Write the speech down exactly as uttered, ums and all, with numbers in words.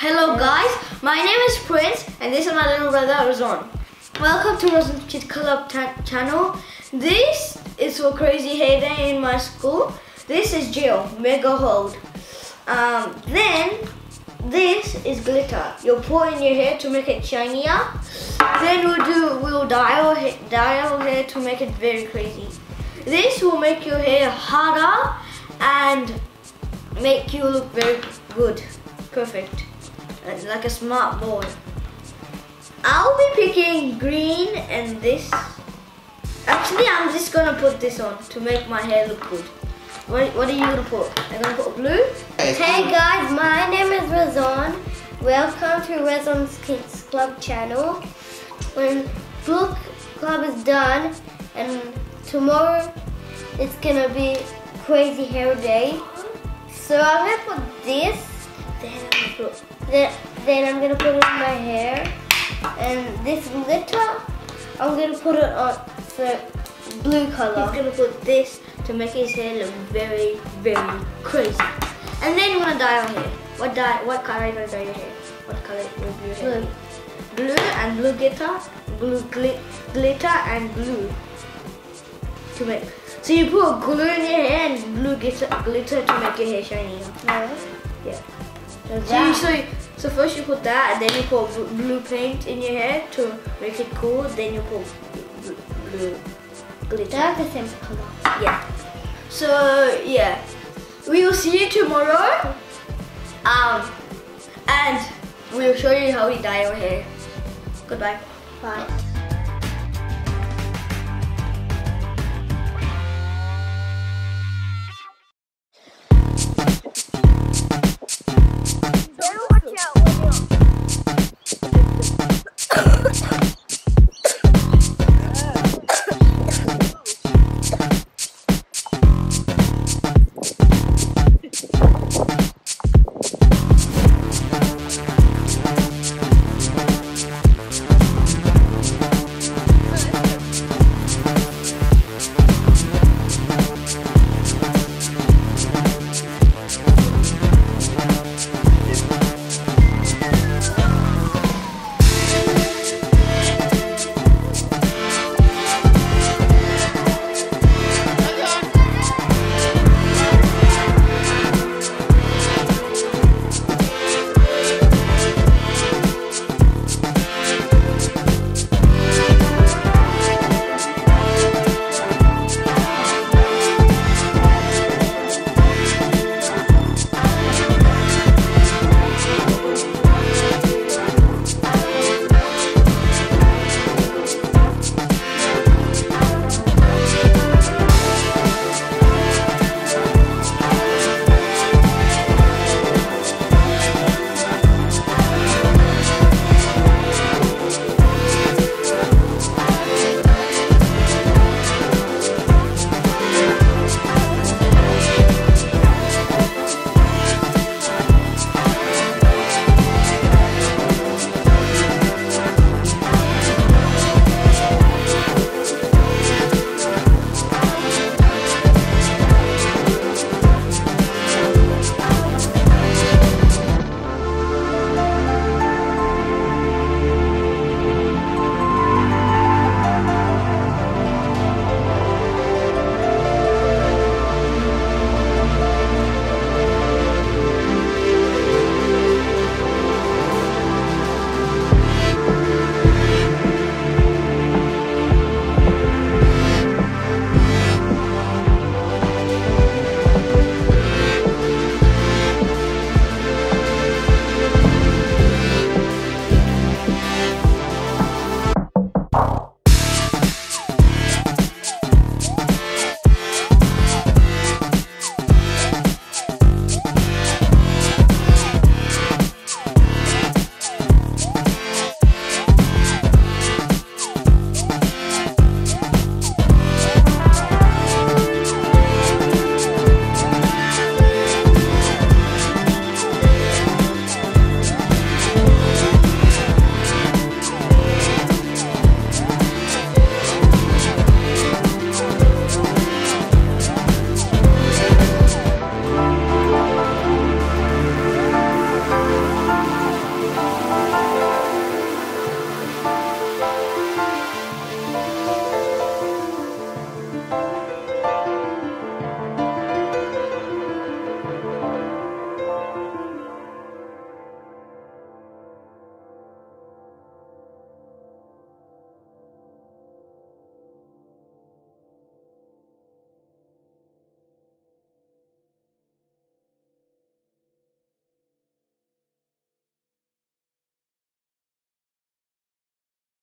Hello guys, my name is Prince and this is my little brother Razon. Welcome to Razon Kids Club channel. This is for Crazy Hayden in my school. This is Jill, Mega Hold. Um, then this is glitter. You'll pour in your hair to make it shinier. Then we'll do we'll dial dial hair to make it very crazy. This will make your hair harder and make you look very good, perfect. Like a smart boy. I'll be picking green and this. Actually, I'm just gonna put this on to make my hair look good. What, what are you gonna put? I'm gonna put blue. Hey guys, my name is Razon. Welcome to Razon's Kids Club channel. When Blue Club is done, and tomorrow it's gonna be crazy hair day. So I'm gonna put this. Then I'm gonna put. Then, then I'm going to put it on my hair, and this glitter, I'm going to put it on the blue color. I'm going to put this to make his hair look very, very crazy. And then you want to dye your hair. What dye, what color are you going to dye your hair? What color will be your hair? Blue. Blue and blue glitter, blue gl glitter and blue to make. So you put glue in your hair and blue glitter, glitter to make your hair shiny. No. Yeah. So, so, so first you put that, and then you put blue paint in your hair to make it cool. Then you put blue, blue glitter. That's the same color. Yeah. So yeah, we will see you tomorrow. Um, and we will show you how we dye our hair. Goodbye. Bye.